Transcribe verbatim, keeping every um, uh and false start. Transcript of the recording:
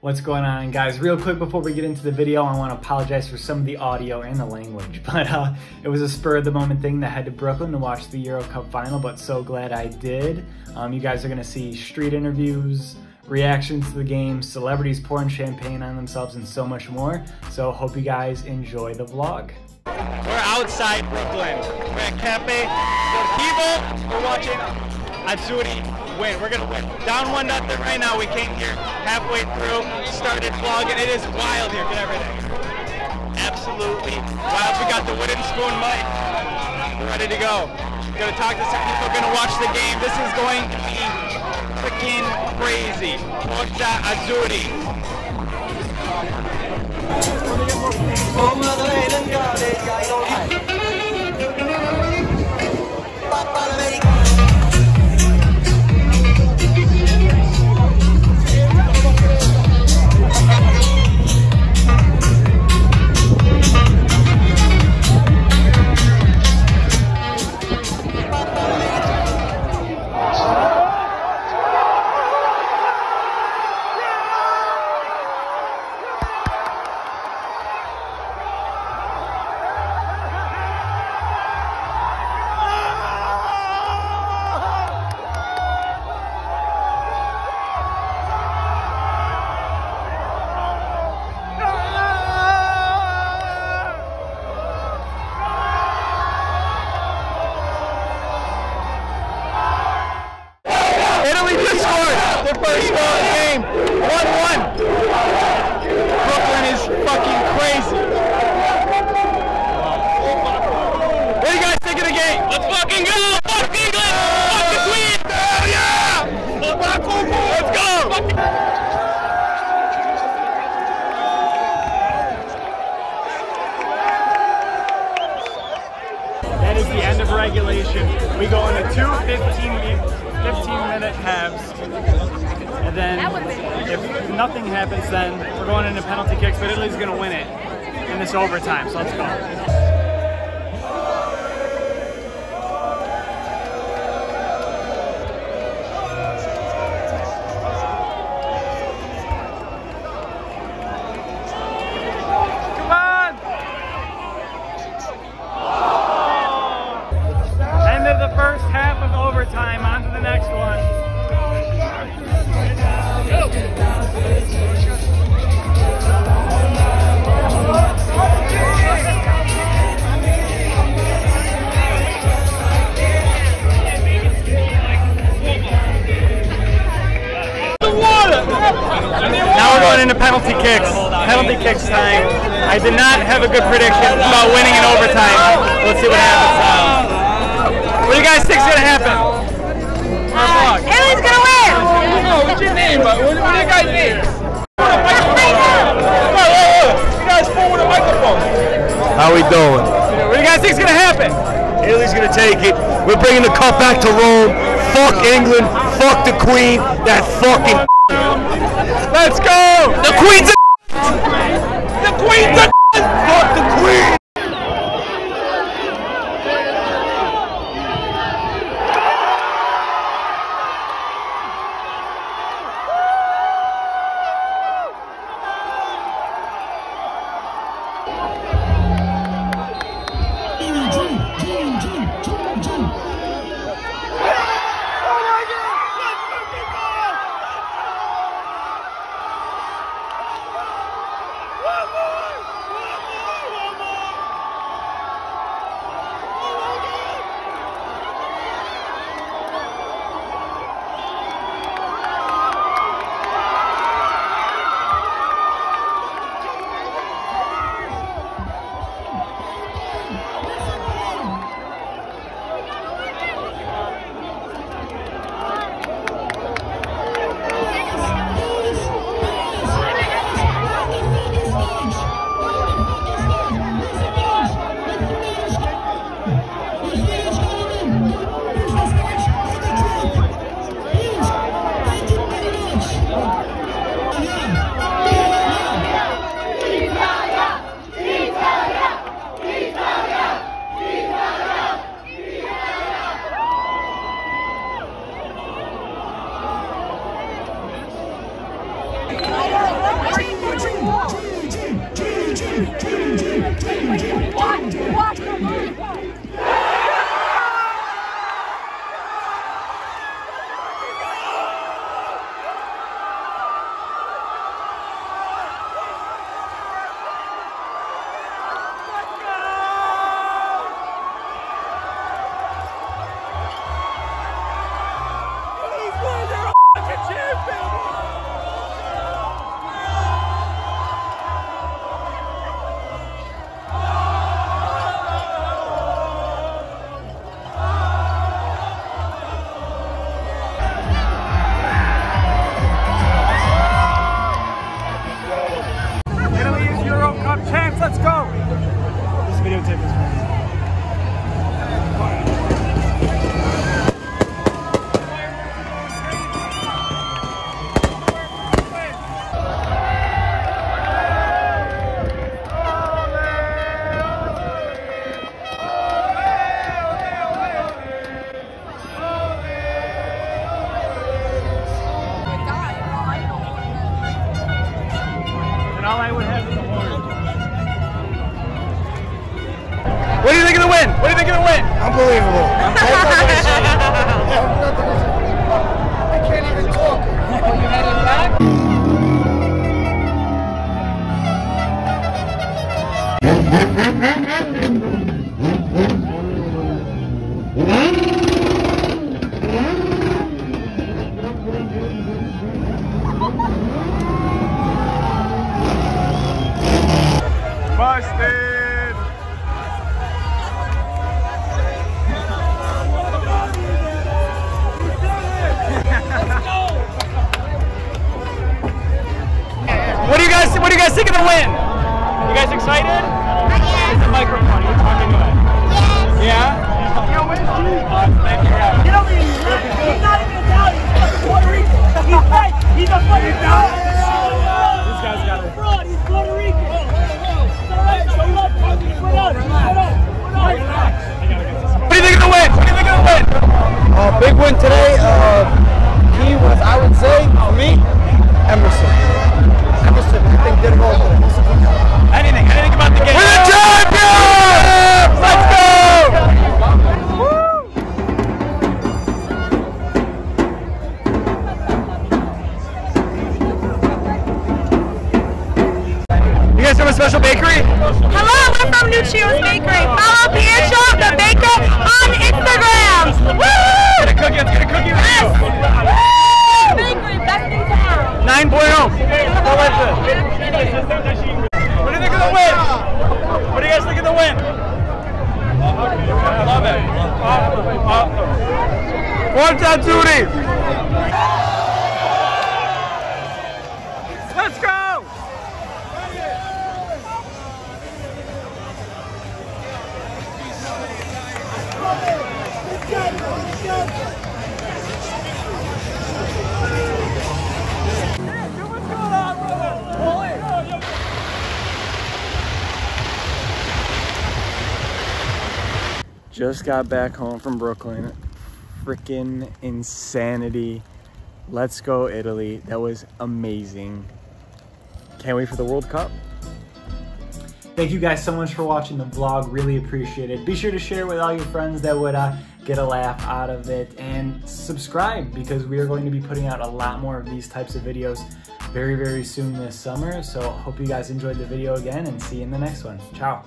What's going on, guys? Real quick before we get into the video, I want to apologize for some of the audio and the language, but uh, it was a spur of the moment thing that I had to Brooklyn to watch the Euro Cup final, but so glad I did. Um, you guys are going to see street interviews, reactions to the game, celebrities pouring champagne on themselves, and so much more. So hope you guys enjoy the vlog. We're outside Brooklyn. We're at Cafe Sortivo. We're watching Azzurri win. We're gonna win. Down one nothing right now. We came here halfway through, started vlogging. It is wild here. Get everything. Absolutely wild. We got the wooden spoon mic. We're ready to go. We're gonna talk to some people. We're gonna watch the game. This is going to be freaking crazy. Forza Azzurri. First goal of the game, one one. Brooklyn is fucking crazy. What do you guys think of the game? Let's fucking go! Fuck England! Fuck the Swedes! Hell yeah! Let's go! That is the end of regulation. We go into two fifteen-minute halves. And then, if nothing happens, then we're going into penalty kicks, but Italy's going to win it in this overtime, so let's go. Penalty kicks, penalty kicks time. I did not have a good prediction about winning in overtime. Let's see what happens now. What do you guys think's gonna happen? Uh, Italy's gonna win. No, what's your name? What, what do you guys think? You guys forward the microphone. How we doing? What do you guys think's gonna happen? Italy's gonna take it. We're bringing the cup back to Rome. Fuck England. Fuck the Queen. That fucking. Let's go! The Queen's a The Queen's a Fuck the Queen! Unbelievable. I can't even talk. Are you headed back? Busted! What do you guys think of the win? You guys excited? Yes. It's a microphone. You're talking about it. Yes. Yeah? You win, G. Uh, thank you, guys. You know, he's not, he's not even Italian. He's like Puerto Rican. He's like, he's a fucking guy. This guy's got it. Fraud. He's Puerto Rican. Whoa, whoa, whoa. All right, show up. What up? What up? What up? What do you think of the win? What do you think of the win? Uh, big win today. Uh, he was, I would say, for me, Emerson. Anything did roll for him. Anything, anything about the game. We're the champions! Let's go! Woo! You guys from a special bakery? Hello, we're from Nuccio's Bakery. Follow Pierre Shaw, the baker, on Instagram. Woo! Get a cookie, let's get a cookie. Yes! Woo! nine point oh. What do you think of the win? What do you guys think of the win? I love it. Awesome. Forza Azzurri. Let's go! Let's go! Just got back home from Brooklyn. Freaking insanity. Let's go Italy. That was amazing. Can't wait for the World Cup. Thank you guys so much for watching the vlog. Really appreciate it. Be sure to share with all your friends that would uh, get a laugh out of it. And subscribe because we are going to be putting out a lot more of these types of videos very, very soon this summer. So hope you guys enjoyed the video again and see you in the next one. Ciao.